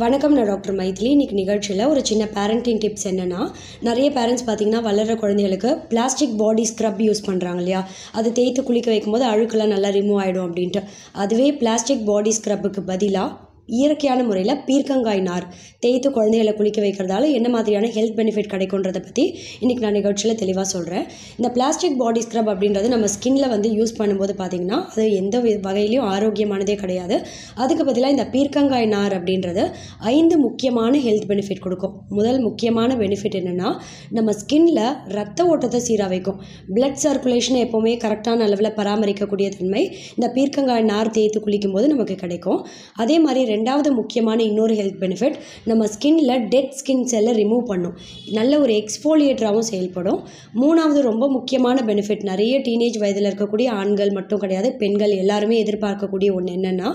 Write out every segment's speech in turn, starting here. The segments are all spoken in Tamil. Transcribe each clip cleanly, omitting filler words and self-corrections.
வணக்கம், நான் டாக்டர் மைதிலி. இன்றைக்கி நிகழ்ச்சியில் ஒரு சின்ன பேரண்டிங் டிப்ஸ் என்னென்னா, நிறைய பேரண்ட்ஸ் பார்த்திங்கன்னா வளர்கிற குழந்தைகளுக்கு பிளாஸ்டிக் பாடி ஸ்க்ரப் யூஸ் பண்ணுறாங்க இல்லையா, அது தேய்த்து குளிக்க வைக்கும்போது அழுக்கெல்லாம் நல்லா ரிமூவ் ஆகிடும் அப்படின்ட்டு. அதுவே பிளாஸ்டிக் பாடி ஸ்க்ரப்புக்கு பதிலாக இயற்கையான முறையில் பீர்க்கங்காய் நார் தேய்த்து குழந்தைகளை குளிக்க வைக்கிறதால என்ன மாதிரியான ஹெல்த் பெனிஃபிட் கிடைக்குன்றதை பற்றி இன்றைக்கி நான் நிகழ்ச்சியில் தெளிவாக சொல்கிறேன். இந்த பிளாஸ்டிக் பாடி ஸ்க்ரப் அப்படின்றது நம்ம ஸ்கின்ல வந்து யூஸ் பண்ணும்போது பார்த்திங்கன்னா அது எந்த வகையிலையும் ஆரோக்கியமானதே கிடையாது. அதுக்கு பதிலாக இந்த பீர்க்கங்காய் நார் அப்படின்றது 5 முக்கியமான ஹெல்த் பெனிஃபிட் கொடுக்கும். முதல் முக்கியமான பெனிஃபிட் என்னென்னா, நம்ம ஸ்கின்ல ரத்த ஓட்டத்தை சீராக வைக்கும். பிளட் சர்க்குலேஷனை எப்போவுமே கரெக்டான அளவில் பராமரிக்கக்கூடிய தன்மை இந்த பீர்க்கங்காய் நார் தேய்த்து குளிக்கும்போது நமக்கு கிடைக்கும். அதே மாதிரி ரெண்டாவது முக்கியமான இன்னொரு ஹெல்த் பெனிஃபிட், நம்ம ஸ்கின்ல டெட் ஸ்கின் செல்லை ரிமூவ் பண்ணும், நல்ல ஒரு எக்ஸ்ஃபோலியேட்டராகவும் செயல்படும். மூணாவது ரொம்ப முக்கியமான பெனிஃபிட், நிறைய டீனேஜ் வயதில் இருக்கக்கூடிய ஆண்கள் மட்டும் கிடையாது, பெண்கள் எல்லாருமே எதிர்பார்க்கக்கூடிய ஒன்று என்னென்னா,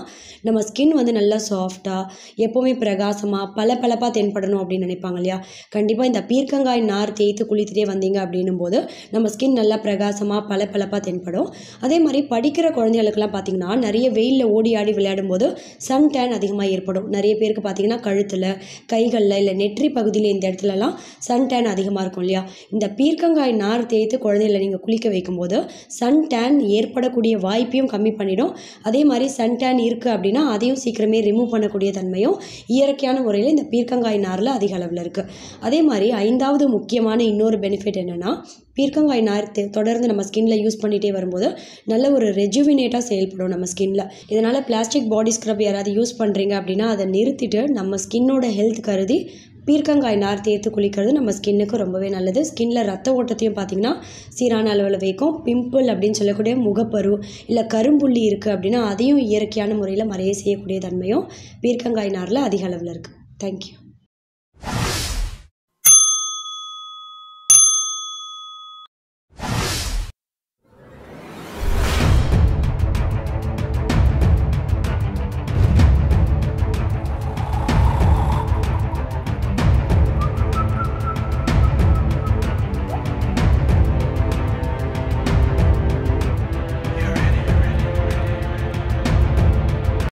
நம்ம ஸ்கின் வந்து நல்லா சாஃப்டாக எப்போவுமே பிரகாசமாக பளபளப்பாக தென்படணும் அப்படின்னு நினைப்பாங்க இல்லையா. கண்டிப்பாக இந்த பீர்க்கங்காய் நார் தேய்த்து குளித்துட்டே வந்தீங்க அப்படின்னும் போது நம்ம ஸ்கின் நல்லா பிரகாசமாக பளபளப்பாக தென்படும். அதே மாதிரி படிக்கிற குழந்தைகளுக்கெல்லாம் பார்த்திங்கன்னா நிறைய வெயிலில் ஓடி ஆடி விளையாடும் போது சன் டேன் அதிகமாக ஏற்படும். நிறைய பேருக்கு பார்த்திங்கன்னா கழுத்தில், கைகளில், இல்லை நெற்றி பகுதியில், இந்த இடத்துலலாம் சன் டேன் அதிகமாக இருக்கும் இல்லையா. இந்த பீர்க்கங்காய் நார் தேய்த்து குழந்தைகளை நீங்கள் குளிக்க வைக்கும்போது சன் டேன் ஏற்படக்கூடிய வாய்ப்பையும் கம்மி பண்ணிடும். அதே மாதிரி சன் டேன் இருக்குது அப்படின்னா அதையும் சீக்கிரமே ரிமூவ் பண்ணக்கூடிய தன்மையும் இயற்கையான முறையில் இந்த பீர்க்கங்காய் நாரில் அதிக அளவில் இருக்குது. அதே மாதிரி 5வது முக்கியமான இன்னொரு பெனிஃபிட் என்னென்னா, பீர்க்கங்காய் நார் தொடர்ந்து நம்ம ஸ்கின்ல யூஸ் பண்ணிகிட்டே வரும்போது நல்ல ஒரு ரெஜுவினேட்டாக செயல்படும் நம்ம ஸ்கின்ல. இதனால் பிளாஸ்டிக் பாடி ஸ்க்ரப் யாராவது யூஸ் பண்ணுறீங்க அப்படின்னா அதை நிறுத்திட்டு நம்ம ஸ்கின்னோட ஹெல்த் கருதி பீர்க்கங்காய் நார் தேய்த்து குளிக்கிறது நம்ம ஸ்கின்னுக்கு ரொம்பவே நல்லது. ஸ்கின்ல ரத்த ஓட்டத்தையும் பார்த்திங்கன்னா சீரான அளவில் வைக்கும். பிம்பிள் அப்படின்னு சொல்லக்கூடிய முகப்பரு இல்லை கரும்புள்ளி இருக்குது அப்படின்னா அதையும் இயற்கையான முறையில் மறைய செய்யக்கூடிய தன்மையும் பீர்க்கங்காய் நாரில் அதிக அளவில் இருக்குது. தேங்க்யூ.